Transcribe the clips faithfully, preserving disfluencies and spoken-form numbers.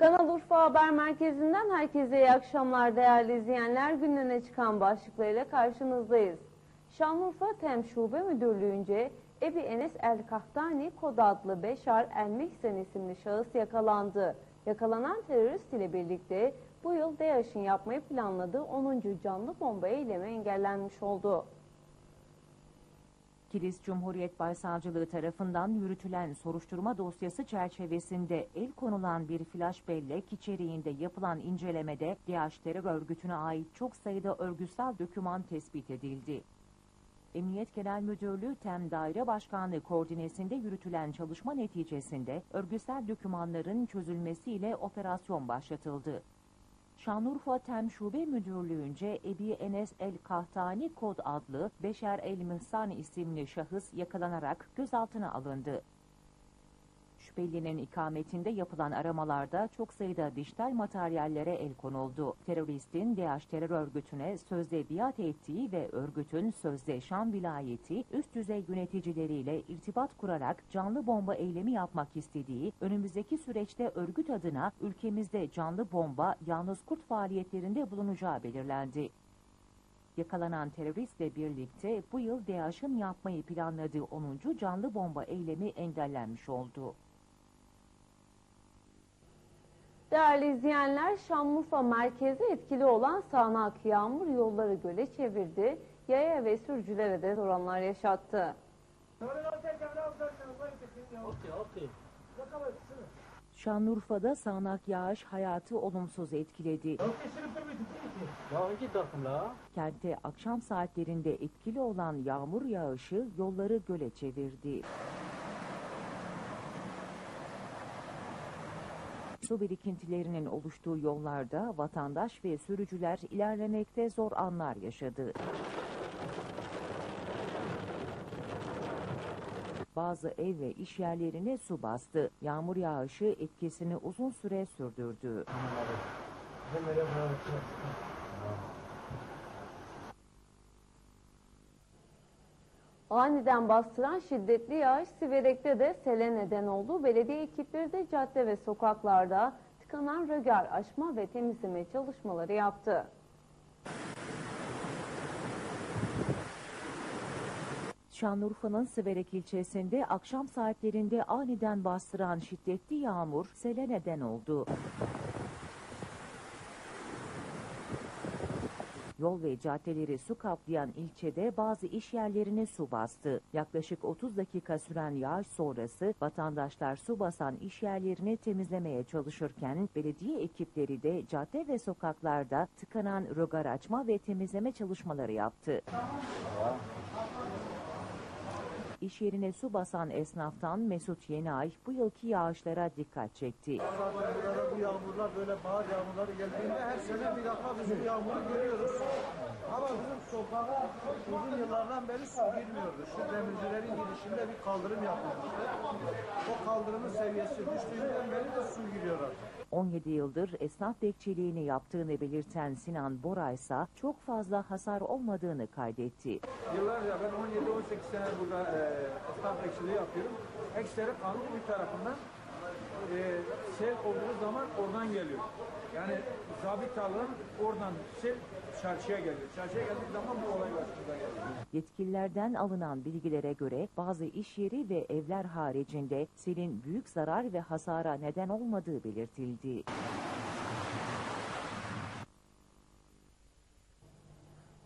Kanal Urfa Haber Merkezi'nden herkese iyi akşamlar değerli izleyenler. Gündeme çıkan başlıklarıyla karşınızdayız. Şanlıurfa Tem Şube Müdürlüğü'nce Ebi Enes El Kahtani kod adlı Beşar El Muhsin isimli şahıs yakalandı. Yakalanan terörist ile birlikte bu yıl DEAŞ'ın yapmayı planladığı onuncu canlı bomba eylemi engellenmiş oldu. Kilis Cumhuriyet Başsavcılığı tarafından yürütülen soruşturma dosyası çerçevesinde el konulan bir flaş bellek içeriğinde yapılan incelemede DEAŞ terör örgütüne ait çok sayıda örgütsel doküman tespit edildi. Emniyet Genel Müdürlüğü Tem Daire Başkanlığı koordinesinde yürütülen çalışma neticesinde örgütsel dokümanların çözülmesiyle operasyon başlatıldı. Şanlıurfa Tem Şube Müdürlüğü'nce Ebi Enes El Kahtani kod adlı Beşar El Muhsin isimli şahıs yakalanarak gözaltına alındı. Şüphelinin ikametinde yapılan aramalarda çok sayıda dijital materyallere el konuldu. Teröristin DEAŞ terör örgütüne sözde biat ettiği ve örgütün sözde Şam vilayeti üst düzey yöneticileriyle irtibat kurarak canlı bomba eylemi yapmak istediği, önümüzdeki süreçte örgüt adına ülkemizde canlı bomba yalnız kurt faaliyetlerinde bulunacağı belirlendi. Yakalanan teröristle birlikte bu yıl DEAŞ'ın yapmayı planladığı onuncu canlı bomba eylemi engellenmiş oldu. Değerli izleyenler, Şanlıurfa merkezi etkili olan sağanak yağmur yolları göle çevirdi, yaya ve sürücülere de sorunlar yaşattı. Okay, okay. Şanlıurfa'da sağanak yağış hayatı olumsuz etkiledi. Kentte akşam saatlerinde etkili olan yağmur yağışı yolları göle çevirdi. Su birikintilerinin oluştuğu yollarda vatandaş ve sürücüler ilerlemekte zor anlar yaşadı. Bazı ev ve iş yerlerine su bastı. Yağmur yağışı etkisini uzun süre sürdürdü. Aniden bastıran şiddetli yağış Siverek'te de sele neden oldu. Belediye ekipleri de cadde ve sokaklarda tıkanan rögar aşma ve temizleme çalışmaları yaptı. Şanlıurfa'nın Siverek ilçesinde akşam saatlerinde aniden bastıran şiddetli yağmur sele neden oldu. Yol ve caddeleri su kaplayan ilçede bazı iş yerlerine su bastı. Yaklaşık otuz dakika süren yağış sonrası vatandaşlar su basan iş yerlerini temizlemeye çalışırken belediye ekipleri de cadde ve sokaklarda tıkanan rögar açma ve temizleme çalışmaları yaptı. Tamam. İş yerine su basan esnaftan Mesut Yenay bu yılki yağışlara dikkat çekti. Bu yağmurlar böyle bahar yağmurları geldiğinde her sene bir dakika bizim yağmuru görüyoruz. Ama bizim sokağa uzun yıllardan beri su girmiyordu. Şu demircilerin girişinde bir kaldırım yapılmıştı. O kaldırımın seviyesi düştüğünden beri de su giriyor artık. on yedi yıldır esnaf bekçiliğini yaptığını belirten Sinan Bora ise çok fazla hasar olmadığını kaydetti. Yıllarca ben on yedi on sekiz sene burada e, esnaf bekçiliği yapıyorum. Ekseri kanun bir tarafından e, sel olduğu zaman oradan geliyor. Yani zabit alın oradan sel çarşıya geliyor. Çarşıya geldiği zaman bu olay başımıza geliyor. Yetkililerden alınan bilgilere göre bazı iş yeri ve evler haricinde selin büyük zarar ve hasara neden olmadığı belirtildi.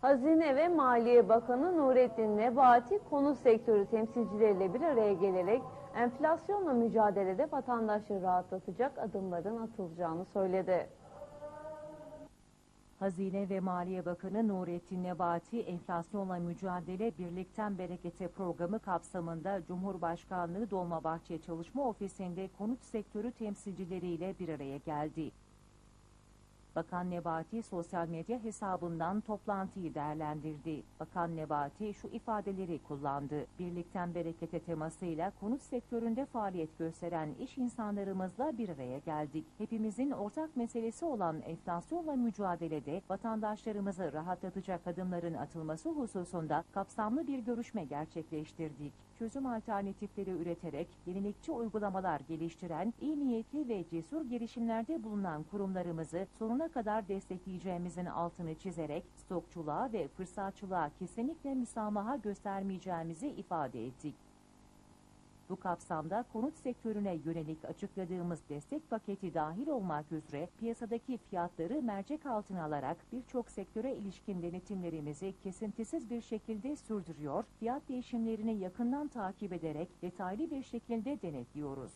Hazine ve Maliye Bakanı Nurettin Nebati konut sektörü temsilcileriyle bir araya gelerek enflasyonla mücadelede vatandaşı rahatlatacak adımların atılacağını söyledi. Hazine ve Maliye Bakanı Nurettin Nebati, enflasyonla mücadele birlikten berekete programı kapsamında Cumhurbaşkanlığı Dolmabahçe Çalışma Ofisi'nde konut sektörü temsilcileriyle bir araya geldi. Bakan Nebati sosyal medya hesabından toplantıyı değerlendirdi. Bakan Nebati şu ifadeleri kullandı. Birlikten berekete temasıyla konut sektöründe faaliyet gösteren iş insanlarımızla bir araya geldik. Hepimizin ortak meselesi olan enflasyonla mücadelede vatandaşlarımızı rahatlatacak adımların atılması hususunda kapsamlı bir görüşme gerçekleştirdik. çözüm alternatifleri üreterek yenilikçi uygulamalar geliştiren, iyi niyetli ve cesur girişimlerde bulunan kurumlarımızı sonuna kadar destekleyeceğimizin altını çizerek stokçuluğa ve fırsatçılığa kesinlikle müsamaha göstermeyeceğimizi ifade ettik. Bu kapsamda konut sektörüne yönelik açıkladığımız destek paketi dahil olmak üzere piyasadaki fiyatları mercek altına alarak birçok sektöre ilişkin denetimlerimizi kesintisiz bir şekilde sürdürüyor, fiyat değişimlerini yakından takip ederek detaylı bir şekilde denetliyoruz.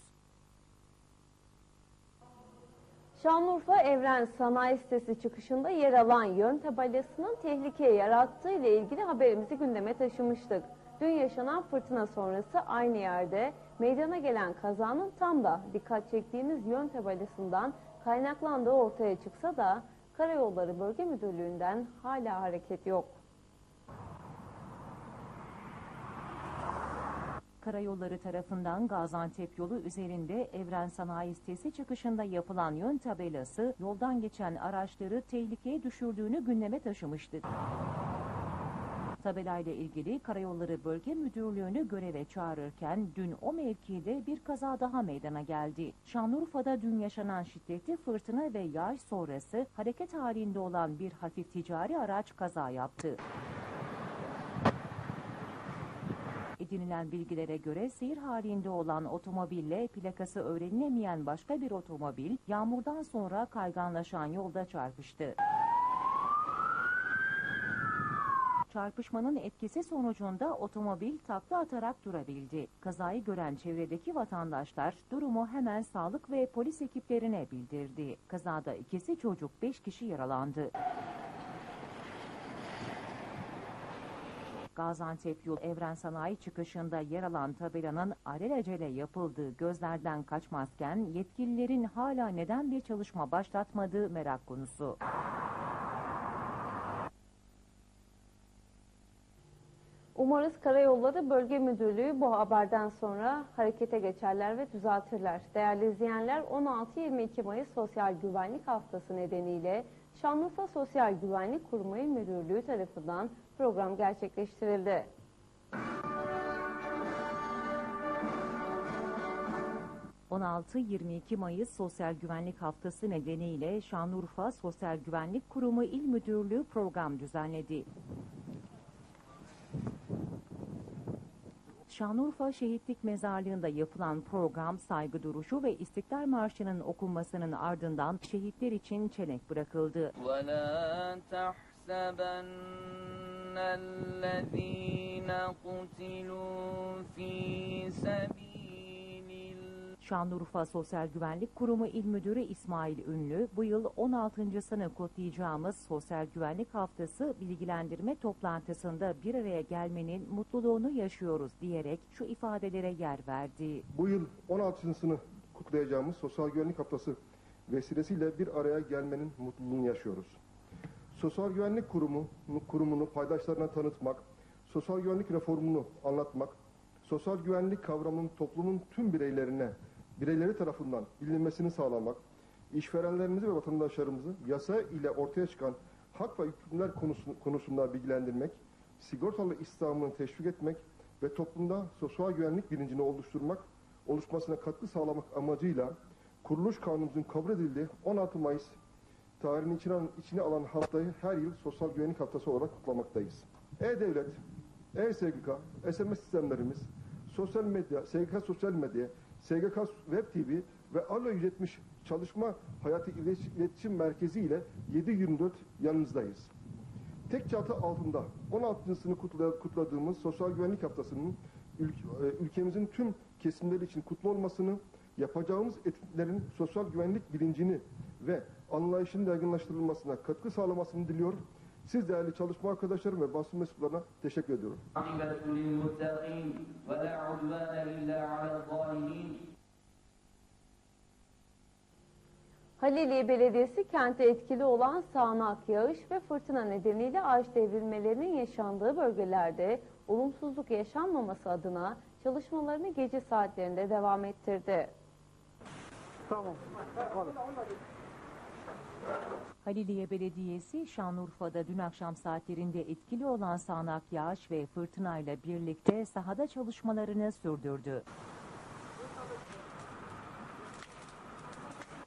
Şanlıurfa Evren Sanayi Sitesi çıkışında yer alan yön tabelasının tehlikeye yarattığı ile ilgili haberimizi gündeme taşımıştık. Dün yaşanan fırtına sonrası aynı yerde meydana gelen kazanın tam da dikkat çektiğimiz yön tabelasından kaynaklandığı ortaya çıksa da Karayolları Bölge Müdürlüğü'nden hala hareket yok. Karayolları tarafından Gaziantep yolu üzerinde Evren Sanayi Sitesi çıkışında yapılan yön tabelası yoldan geçen araçları tehlikeye düşürdüğünü gündeme taşımıştı. Tabelayla ilgili Karayolları Bölge Müdürlüğü'nü göreve çağırırken dün o mevkide bir kaza daha meydana geldi. Şanlıurfa'da dün yaşanan şiddetli fırtına ve yağış sonrası hareket halinde olan bir hafif ticari araç kaza yaptı. Edinilen bilgilere göre seyir halinde olan otomobille plakası öğrenilemeyen başka bir otomobil yağmurdan sonra kayganlaşan yolda çarpıştı. Çarpışmanın etkisi sonucunda otomobil takla atarak durabildi. Kazayı gören çevredeki vatandaşlar durumu hemen sağlık ve polis ekiplerine bildirdi. Kazada ikisi çocuk, beş kişi yaralandı. Gaziantep yolu Evren Sanayi çıkışında yer alan tabelanın alelacele yapıldığı gözlerden kaçmazken yetkililerin hala neden bir çalışma başlatmadığı merak konusu. Umarız Karayolları Bölge Müdürlüğü bu haberden sonra harekete geçerler ve düzeltirler. Değerli izleyenler, on altı yirmi iki Mayıs Sosyal Güvenlik Haftası nedeniyle Şanlıurfa Sosyal Güvenlik Kurumu İl Müdürlüğü tarafından program gerçekleştirildi. on altı yirmi iki Mayıs Sosyal Güvenlik Haftası nedeniyle Şanlıurfa Sosyal Güvenlik Kurumu İl Müdürlüğü program düzenledi. Şanlıurfa Şehitlik Mezarlığı'nda yapılan program, saygı duruşu ve İstiklal Marşı'nın okunmasının ardından şehitler için çelenk bırakıldı. Şanlıurfa Sosyal Güvenlik Kurumu İl Müdürü İsmail Ünlü, bu yıl on altıncısını kutlayacağımız Sosyal Güvenlik Haftası bilgilendirme toplantısında bir araya gelmenin mutluluğunu yaşıyoruz diyerek şu ifadelere yer verdi. Bu yıl on altıncısını kutlayacağımız Sosyal Güvenlik Haftası vesilesiyle bir araya gelmenin mutluluğunu yaşıyoruz. Sosyal Güvenlik Kurumu, kurumunu paydaşlarına tanıtmak, sosyal güvenlik reformunu anlatmak, sosyal güvenlik kavramının toplumun tüm bireylerine, bireyleri tarafından bilinmesini sağlamak, işverenlerimizi ve vatandaşlarımızı yasa ile ortaya çıkan hak ve yükümlülükler konusunda bilgilendirmek, sigortalı istihdamını teşvik etmek ve toplumda sosyal güvenlik bilincini oluşturmak, oluşmasına katkı sağlamak amacıyla kuruluş kanunumuzun kabul edildiği on altı Mayıs tarihinin içine, içine alan haftayı her yıl Sosyal Güvenlik Haftası olarak kutlamaktayız. E-Devlet, E S G K, S M S sistemlerimiz, sosyal medya, S G K sosyal medya, S G K Web T V ve A L O ücretmiş çalışma hayatı iletişim merkezi ile yedi yirmi dört yanınızdayız. Tek çatı altında on altıncısını kutladığımız Sosyal Güvenlik Haftası'nın ülkemizin tüm kesimleri için kutlu olmasını, yapacağımız etkinliklerin sosyal güvenlik bilincini ve anlayışının yaygınlaştırılmasına katkı sağlamasını diliyor. Siz değerli çalışma arkadaşlarım ve basın mensuplarına teşekkür ediyorum. Haliliye Belediyesi kentte etkili olan sağanak yağış ve fırtına nedeniyle ağaç devrilmelerinin yaşandığı bölgelerde olumsuzluk yaşanmaması adına çalışmalarını gece saatlerinde devam ettirdi. Tamam. Haliliye Belediyesi, Şanlıurfa'da dün akşam saatlerinde etkili olan sağanak yağış ve fırtınayla birlikte sahada çalışmalarını sürdürdü.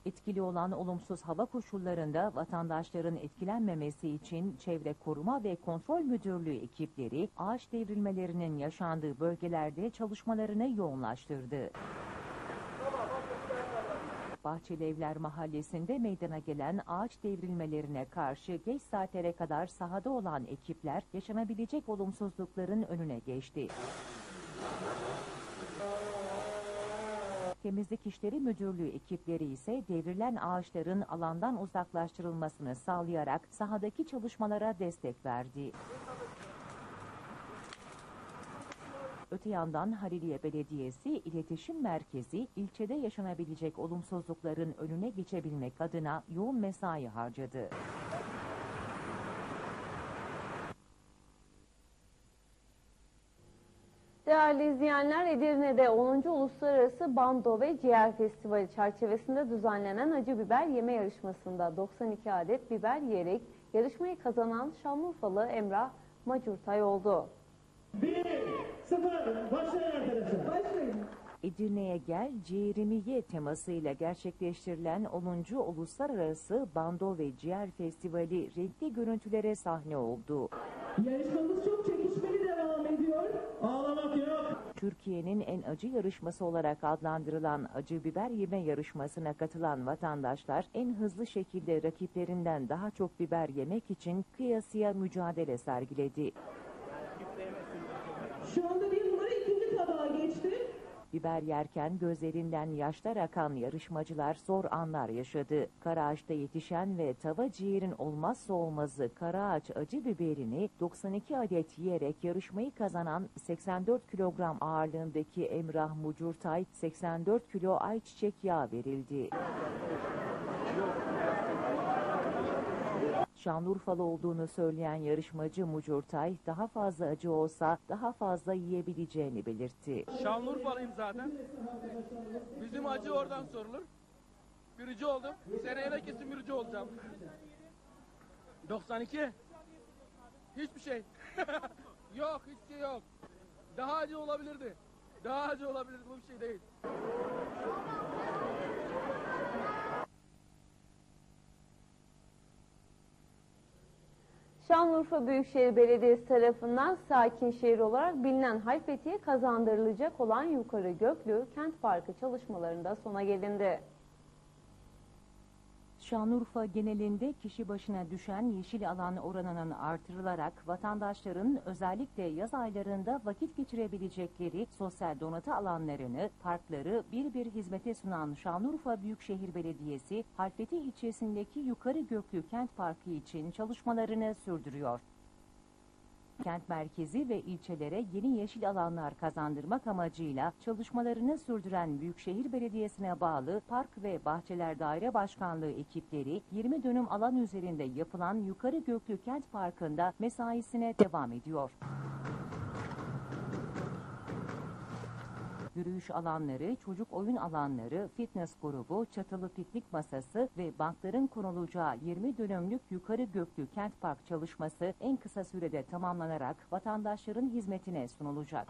Etkili olan olumsuz hava koşullarında vatandaşların etkilenmemesi için Çevre Koruma ve Kontrol Müdürlüğü ekipleri ağaç devrilmelerinin yaşandığı bölgelerde çalışmalarını yoğunlaştırdı. Bahçeli Evler Mahallesi'nde meydana gelen ağaç devrilmelerine karşı geç saatlere kadar sahada olan ekipler yaşanabilecek olumsuzlukların önüne geçti. Temizlik İşleri Müdürlüğü ekipleri ise devrilen ağaçların alandan uzaklaştırılmasını sağlayarak sahadaki çalışmalara destek verdi. Öte yandan Haliliye Belediyesi İletişim Merkezi ilçede yaşanabilecek olumsuzlukların önüne geçebilmek adına yoğun mesai harcadı. Değerli izleyenler, Edirne'de onuncu Uluslararası Bando ve Ciğer Festivali çerçevesinde düzenlenen acı biber yeme yarışmasında doksan iki adet biber yiyerek yarışmayı kazanan Şanlıurfalı Emrah Macurtay oldu. bir sıfır başlayın arkadaşlar. Başlayın. Edirne'ye gel, ciğerimi ye temasıyla gerçekleştirilen onuncu Uluslararası Bando ve Ciğer Festivali renkli görüntülere sahne oldu. Yarışmamız çok çekişmeli devam ediyor. Ağlamak yok. Türkiye'nin en acı yarışması olarak adlandırılan acı biber yeme yarışmasına katılan vatandaşlar en hızlı şekilde rakiplerinden daha çok biber yemek için kıyasıya mücadele sergiledi. Şu anda bir numara ikinci tabağa geçti. Biber yerken gözlerinden yaşlar akan yarışmacılar zor anlar yaşadı. Karaağaç'ta yetişen ve tava ciğerin olmazsa olmazı Karaağaç acı biberini doksan iki adet yiyerek yarışmayı kazanan seksen dört kilogram ağırlığındaki Emrah Mucurtay seksen dört kilo ayçiçek yağı verildi. Şanlıurfalı olduğunu söyleyen yarışmacı Mucurtay daha fazla acı olsa daha fazla yiyebileceğini belirtti. Şanlıurfalıyım zaten. Bizim acı oradan sorulur. Birici oldum. Seneye de kesin birici olacağım. doksan iki. Hiçbir şey. Yok, hiçbir şey yok. Daha acı olabilirdi. Daha acı olabilirdi. Bu bir şey değil. Şanlıurfa Büyükşehir Belediyesi tarafından sakin şehir olarak bilinen Halfeti'ye kazandırılacak olan Yukarı Göklü Kent Parkı çalışmalarında sona gelindi. Şanlıurfa genelinde kişi başına düşen yeşil alan oranının artırılarak vatandaşların özellikle yaz aylarında vakit geçirebilecekleri sosyal donatı alanlarını, parkları bir bir hizmete sunan Şanlıurfa Büyükşehir Belediyesi, Halfeti ilçesindeki Yukarı Göklü Kent Parkı için çalışmalarını sürdürüyor. Kent merkezi ve ilçelere yeni yeşil alanlar kazandırmak amacıyla çalışmalarını sürdüren Büyükşehir Belediyesi'ne bağlı Park ve Bahçeler Daire Başkanlığı ekipleri yirmi dönüm alan üzerinde yapılan Yukarı Göklü Kent Parkı'nda mesaisine devam ediyor. Yürüyüş alanları, çocuk oyun alanları, fitness grubu, çatılı piknik masası ve bankların kurulacağı yirmi dönümlük Yukarı Göklü Kent Park çalışması en kısa sürede tamamlanarak vatandaşların hizmetine sunulacak.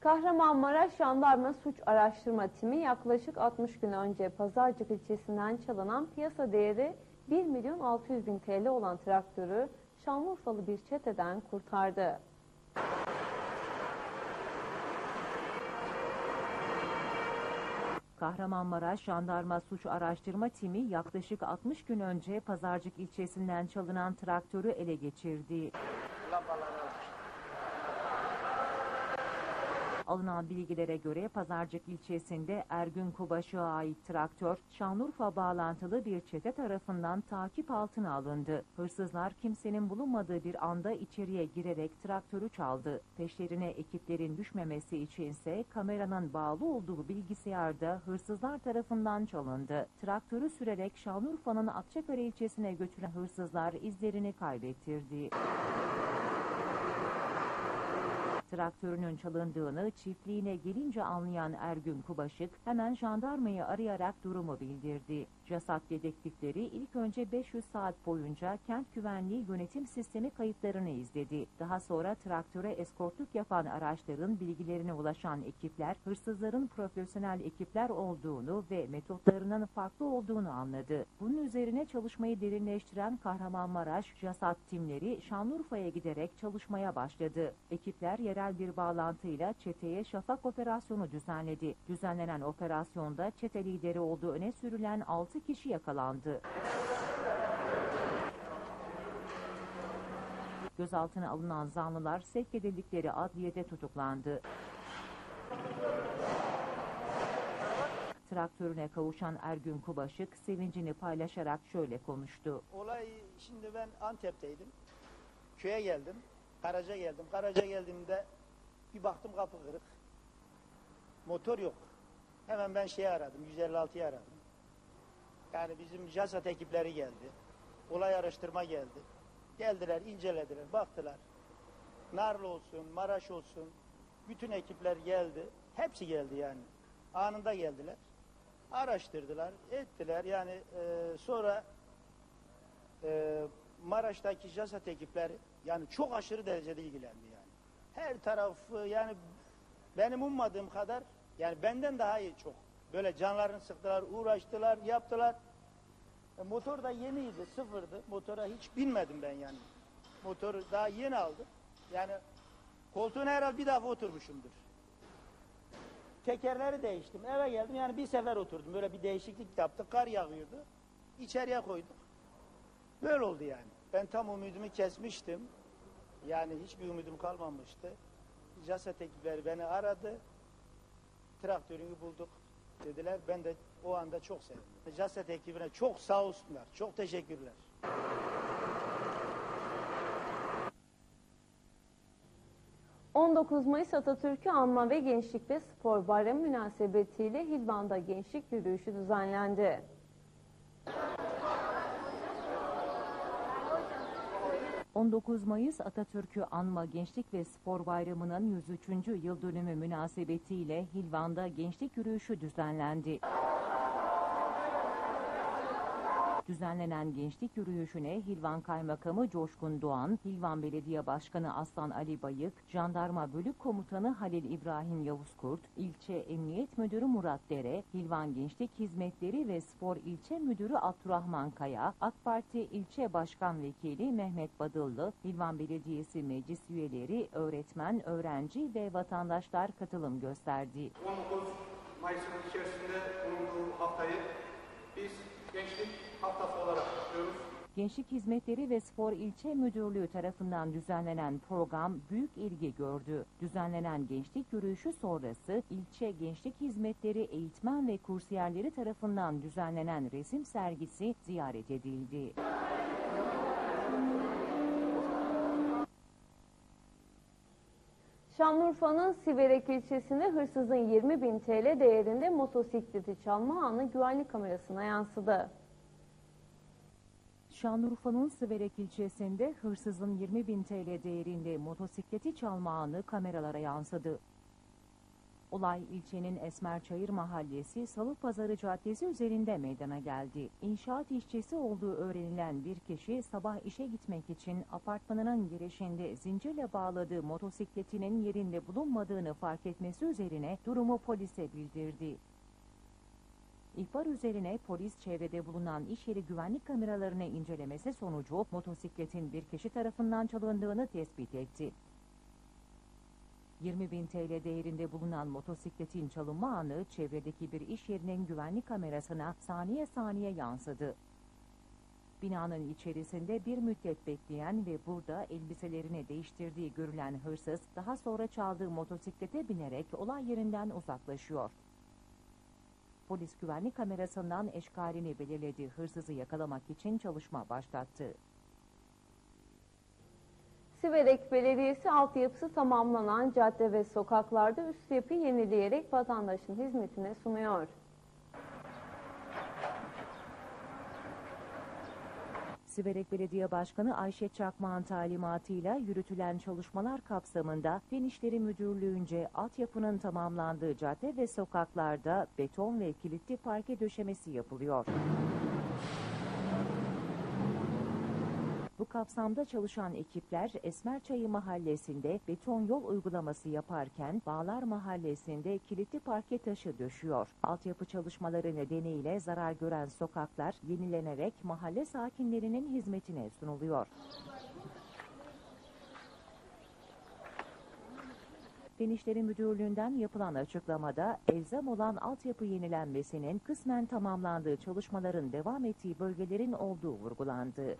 Kahramanmaraş Jandarma Suç Araştırma Timi yaklaşık altmış gün önce Pazarcık ilçesinden çalınan piyasa değeri bir milyon altı yüz bin T L olan traktörü Şanlıurfalı bir çeteden kurtardı. Kahramanmaraş Jandarma Suç Araştırma Timi yaklaşık altmış gün önce Pazarcık ilçesinden çalınan traktörü ele geçirdi. Alınan bilgilere göre Pazarcık ilçesinde Ergün Kubaşı'ya ait traktör Şanlıurfa bağlantılı bir çete tarafından takip altına alındı. Hırsızlar kimsenin bulunmadığı bir anda içeriye girerek traktörü çaldı. Peşlerine ekiplerin düşmemesi içinse kameranın bağlı olduğu bilgisayarda hırsızlar tarafından çalındı. Traktörü sürerek Şanlıurfa'nın Akçakale ilçesine götüren hırsızlar izlerini kaybettirdi. traktörünün çalındığını çiftliğine gelince anlayan Ergün Kubaşı hemen jandarmayı arayarak durumu bildirdi. CESAT dedektifleri ilk önce beş yüz saat boyunca kent güvenliği yönetim sistemi kayıtlarını izledi. Daha sonra traktöre eskortluk yapan araçların bilgilerine ulaşan ekipler hırsızların profesyonel ekipler olduğunu ve metotlarının farklı olduğunu anladı. Bunun üzerine çalışmayı derinleştiren Kahramanmaraş CESAT timleri Şanlıurfa'ya giderek çalışmaya başladı. Ekipler yerel bir bağlantıyla çeteye şafak operasyonu düzenledi. Düzenlenen operasyonda çete lideri olduğu öne sürülen altı kişi yakalandı. Gözaltına alınan zanlılar sevk edildikleri adliyede tutuklandı. Traktörüne kavuşan Ergün Kubaşık sevincini paylaşarak şöyle konuştu. Olay, şimdi ben Antep'teydim. Köye geldim. Karaca geldim. Karaca geldiğimde bir baktım kapı kırık. Motor yok. Hemen ben şeyi aradım. yüz elli altıyı aradım. Yani bizim CESAT ekipleri geldi. Olay araştırma geldi. Geldiler, incelediler, baktılar. Narlı olsun, Maraş olsun. Bütün ekipler geldi. Hepsi geldi yani. Anında geldiler. Araştırdılar, ettiler. Yani e, sonra e, Maraş'taki CESAT ekipleri yani çok aşırı derecede ilgilendi yani. Her tarafı yani benim ummadığım kadar yani benden daha iyi çok. Böyle canlarını sıktılar, uğraştılar, yaptılar. E, motor da yeniydi, sıfırdı. Motora hiç binmedim ben yani. Motoru daha yeni aldım. Yani koltuğuna herhalde bir defa oturmuşumdur. Tekerleri değiştim, eve geldim yani bir sefer oturdum. Böyle bir değişiklik yaptık, kar yağıyordu. İçeriye koyduk. Böyle oldu yani. Ben tam umudumu kesmiştim. Yani hiçbir umudum kalmamıştı. CESAT ekipleri beni aradı. Traktörünü bulduk dediler. Ben de o anda çok sevdim. CESAT ekibine çok sağ olsunlar. Çok teşekkürler. on dokuz Mayıs Atatürk'ü Anma ve Gençlik ve Spor Bayramı münasebetiyle Hilvan'da gençlik yürüyüşü düzenlendi. on dokuz Mayıs Atatürk'ü Anma Gençlik ve Spor Bayramı'nın yüz üçüncü yıl dönümü münasebetiyle Hilvan'da gençlik yürüyüşü düzenlendi. Düzenlenen gençlik yürüyüşüne Hilvan Kaymakamı Coşkun Doğan, Hilvan Belediye Başkanı Aslan Ali Bayık, Jandarma Bölük Komutanı Halil İbrahim Yavuzkurt, İlçe Emniyet Müdürü Murat Dere, Hilvan Gençlik Hizmetleri ve Spor İlçe Müdürü Abdurrahman Kaya, AK Parti İlçe Başkan Vekili Mehmet Badıllı, Hilvan Belediyesi Meclis Üyeleri, öğretmen, öğrenci ve vatandaşlar katılım gösterdi. on dokuz Mayıs'ın içerisinde bulunduğu haftayı biz gençlik haftası olarak başlıyoruz. Gençlik Hizmetleri ve Spor İlçe Müdürlüğü tarafından düzenlenen program büyük ilgi gördü. Düzenlenen gençlik yürüyüşü sonrası ilçe gençlik hizmetleri eğitmen ve kursiyerleri tarafından düzenlenen resim sergisi ziyaret edildi. Şanlıurfa'nın Siverek ilçesinde hırsızın yirmi bin TL değerinde motosikleti çalma anı güvenlik kamerasına yansıdı. Şanlıurfa'nın Siverek ilçesinde hırsızın yirmi bin TL değerinde motosikleti çalma anı kameralara yansıdı. Olay ilçenin Esmerçayır mahallesi Salıpazarı caddesi üzerinde meydana geldi. İnşaat işçisi olduğu öğrenilen bir kişi sabah işe gitmek için apartmanının girişinde zincirle bağladığı motosikletinin yerinde bulunmadığını fark etmesi üzerine durumu polise bildirdi. İhbar üzerine polis çevrede bulunan iş yeri güvenlik kameralarını incelemesi sonucu motosikletin bir kişi tarafından çalındığını tespit etti. yirmi bin TL değerinde bulunan motosikletin çalınma anı çevredeki bir iş yerinin güvenlik kamerasına saniye saniye yansıdı. Binanın içerisinde bir müddet bekleyen ve burada elbiselerini değiştirdiği görülen hırsız daha sonra çaldığı motosiklete binerek olay yerinden uzaklaşıyor. Polis güvenlik kamerasından eşkalini belirledi. Hırsızı yakalamak için çalışma başlattı. Siverek Belediyesi altyapısı tamamlanan cadde ve sokaklarda üst yapı yenileyerek vatandaşın hizmetine sunuyor. Siverek Belediye Başkanı Ayşe Çakmağ'ın talimatıyla yürütülen çalışmalar kapsamında Fen İşleri Müdürlüğü'nce altyapının tamamlandığı cadde ve sokaklarda beton ve kilitli parke döşemesi yapılıyor. Bu kapsamda çalışan ekipler Esmerçayır Mahallesi'nde beton yol uygulaması yaparken Bağlar Mahallesi'nde kilitli parke taşı döşüyor. Altyapı çalışmaları nedeniyle zarar gören sokaklar yenilenerek mahalle sakinlerinin hizmetine sunuluyor. Fen İşleri Müdürlüğü'nden yapılan açıklamada elzem olan altyapı yenilenmesinin kısmen tamamlandığı çalışmaların devam ettiği bölgelerin olduğu vurgulandı.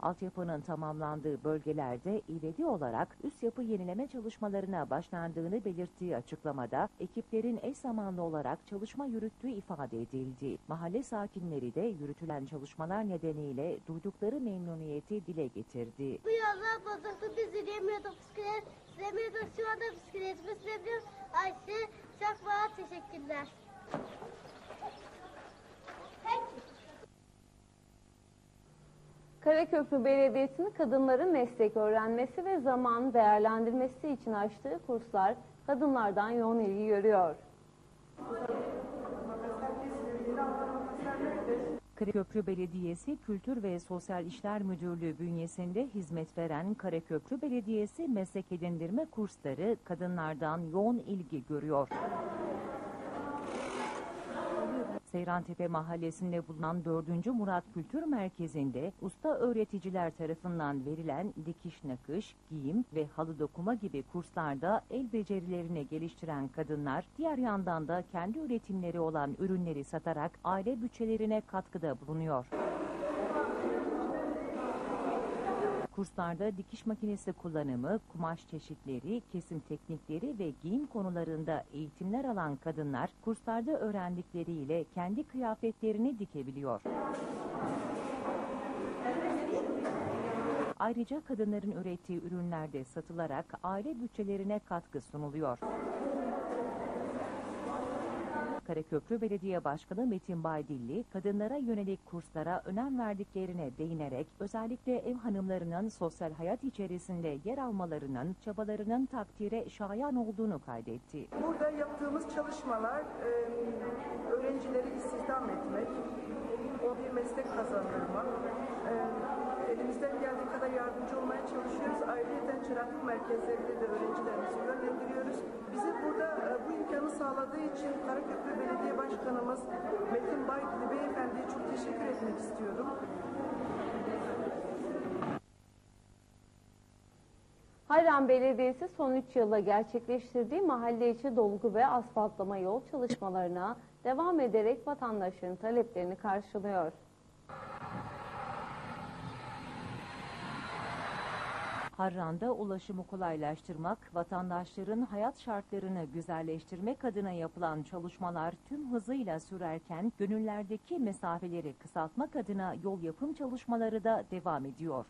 Altyapının tamamlandığı bölgelerde ivedi olarak üst yapı yenileme çalışmalarına başlandığını belirttiği açıklamada ekiplerin eş zamanlı olarak çalışma yürüttüğü ifade edildi. Mahalle sakinleri de yürütülen çalışmalar nedeniyle duydukları memnuniyeti dile getirdi. Bu yollar bozuldu, biz yürüyemiyorduk, bisiklet süremiyorduk, şu anda bisikletimi süremiyoruz. Ayşe Çakmak'a teşekkürler. Karaköprü Belediyesi'nin kadınların meslek öğrenmesi ve zaman değerlendirmesi için açtığı kurslar kadınlardan yoğun ilgi görüyor. Karaköprü Belediyesi Kültür ve Sosyal İşler Müdürlüğü bünyesinde hizmet veren Karaköprü Belediyesi meslek edindirme kursları kadınlardan yoğun ilgi görüyor. Seyrantepe mahallesinde bulunan dördüncü Murat Kültür Merkezi'nde usta öğreticiler tarafından verilen dikiş nakış, giyim ve halı dokuma gibi kurslarda el becerilerini geliştiren kadınlar, diğer yandan da kendi üretimleri olan ürünleri satarak aile bütçelerine katkıda bulunuyor. Kurslarda dikiş makinesi kullanımı, kumaş çeşitleri, kesim teknikleri ve giyim konularında eğitimler alan kadınlar kurslarda öğrendikleriyle kendi kıyafetlerini dikebiliyor. Ayrıca kadınların ürettiği ürünler de satılarak aile bütçelerine katkı sunuluyor. Karaköprü Belediye Başkanı Metin Baydilli, kadınlara yönelik kurslara önem verdiklerine değinerek, özellikle ev hanımlarının sosyal hayat içerisinde yer almalarının, çabalarının takdire şayan olduğunu kaydetti. Burada yaptığımız çalışmalar, öğrencileri istihdam etmek, o bir meslek kazandırmak, elimizden geldiği kadar yardımcı olmaya çalışıyoruz. Ayrıca çıraklık merkezlerinde de öğrencilerimizi yönlendiriyoruz. Bize burada bu imkanı sağladığı için Karaköprü Belediye Başkanımız Metin Baydilli Beyefendi'ye çok teşekkür etmek istiyorum. Hayran Belediyesi son üç yılda gerçekleştirdiği mahalle içi dolgu ve asfaltlama yol çalışmalarına devam ederek vatandaşların taleplerini karşılıyor. Harran'da ulaşımı kolaylaştırmak, vatandaşların hayat şartlarını güzelleştirmek adına yapılan çalışmalar tüm hızıyla sürerken gönüllerdeki mesafeleri kısaltmak adına yol yapım çalışmaları da devam ediyor.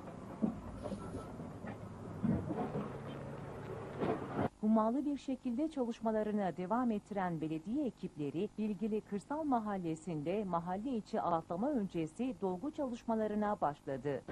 Hummalı bir şekilde çalışmalarına devam ettiren belediye ekipleri, ilgili kırsal mahallesinde mahalle içi atlama öncesi dolgu çalışmalarına başladı.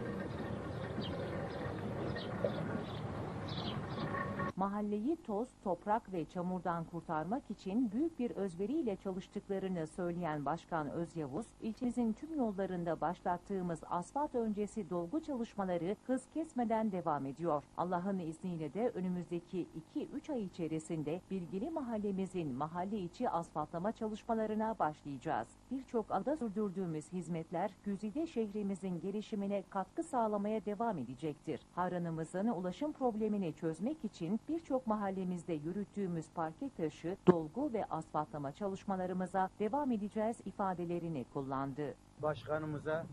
Mahalleyi toz, toprak ve çamurdan kurtarmak için büyük bir özveriyle çalıştıklarını söyleyen Başkan Özyavuz, ilçemizin tüm yollarında başlattığımız asfalt öncesi dolgu çalışmaları hız kesmeden devam ediyor. Allah'ın izniyle de önümüzdeki iki üç ay içerisinde bilgili mahallemizin mahalle içi asfaltlama çalışmalarına başlayacağız. Birçok ada sürdürdüğümüz hizmetler güzide şehrimizin gelişimine katkı sağlamaya devam edecektir. Harranımızın ulaşım problemini çözmek için birçok mahallemizde yürüttüğümüz parke taşı, dolgu ve asfaltlama çalışmalarımıza devam edeceğiz ifadelerini kullandı. Başkanımıza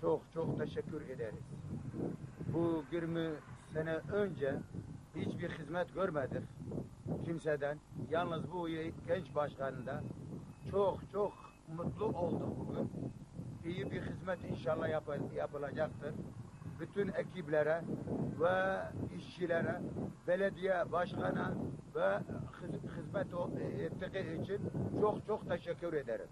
çok çok teşekkür ederiz. Bu yirmi sene önce hiçbir hizmet görmedik kimseden. Yalnız bu genç başkanında çok çok mutlu olduk bugün. İyi bir hizmet inşallah yapılacaktır. Bütün ekiplere ve işçilere, belediye başkanı ve hizmet ettiği için çok çok teşekkür ederim.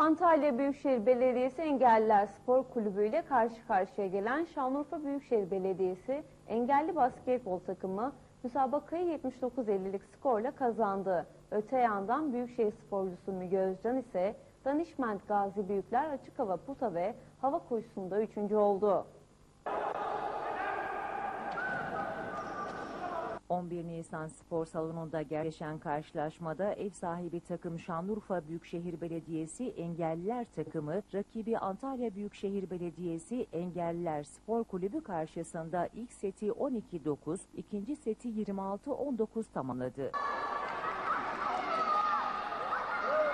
Antalya Büyükşehir Belediyesi Engelliler Spor Kulübü ile karşı karşıya gelen Şanlıurfa Büyükşehir Belediyesi engelli basketbol takımı müsabakayı yetmiş dokuz ellilik skorla kazandı. Öte yandan Büyükşehir sporcusu Müge Özcan ise Danişment Gazi Büyükler açık hava puta ve hava koşusunda üçüncü oldu. on bir Nisan spor salonunda gerçekleşen karşılaşmada ev sahibi takım Şanlıurfa Büyükşehir Belediyesi Engelliler takımı, rakibi Antalya Büyükşehir Belediyesi Engelliler Spor Kulübü karşısında ilk seti on iki dokuz, ikinci seti yirmi altı on dokuz tamamladı.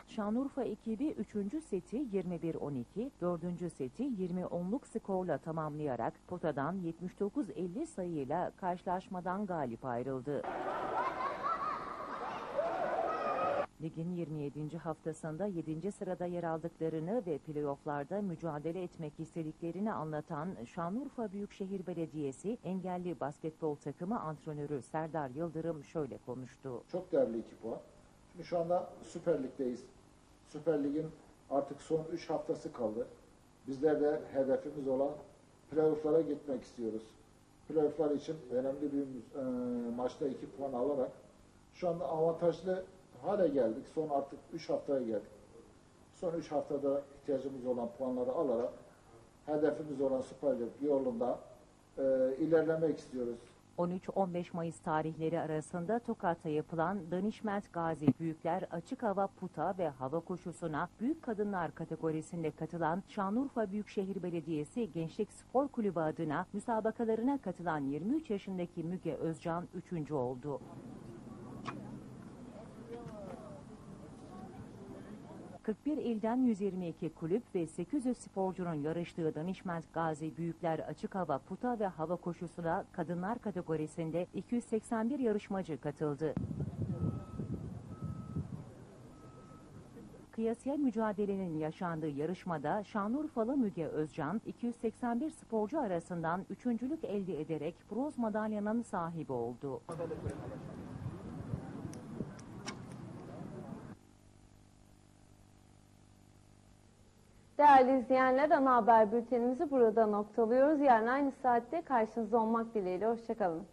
Şanlıurfa ekibi üçüncü seti yirmi bir on iki, dördüncü seti yirmi onluk skorla tamamlayarak potadan yetmiş dokuz elli sayıyla karşılaşmadan galip ayrıldı. Ligin yirmi yedinci haftasında yedinci sırada yer aldıklarını ve playofflarda mücadele etmek istediklerini anlatan Şanlıurfa Büyükşehir Belediyesi engelli basketbol takımı antrenörü Serdar Yıldırım şöyle konuştu. Çok değerli iki puan. Şimdi şu anda Süper Lig'deyiz. Süper Lig'in artık son üç haftası kaldı. Bizler de hedefimiz olan playoff'lara gitmek istiyoruz. Playoff'lar için önemli bir e, maçta iki puan alarak şu anda avantajlı hale geldik. Son artık üç haftaya geldik. Son üç haftada ihtiyacımız olan puanları alarak hedefimiz olan Süper Lig yolunda e, ilerlemek istiyoruz. on üç on beş Mayıs tarihleri arasında Tokat'ta yapılan Danişment Gazi Büyükler açık hava puta ve hava koşusuna büyük kadınlar kategorisinde katılan Şanlıurfa Büyükşehir Belediyesi Gençlik Spor Kulübü adına müsabakalarına katılan yirmi üç yaşındaki Müge Özcan üçüncü oldu. kırk bir ilden yüz yirmi iki kulüp ve sekiz yüz sporcunun yarıştığı Danişment Gazi Büyükler açık hava puta ve hava koşusuna kadınlar kategorisinde iki yüz seksen bir yarışmacı katıldı. Kıyasıya mücadelenin yaşandığı yarışmada Şanlıurfalı Müge Özcan iki yüz seksen bir sporcu arasından üçüncülük elde ederek bronz madalyanın sahibi oldu. Değerli izleyenler, ana haber bültenimizi burada noktalıyoruz. Yarın aynı saatte karşınızda olmak dileğiyle. Hoşçakalın.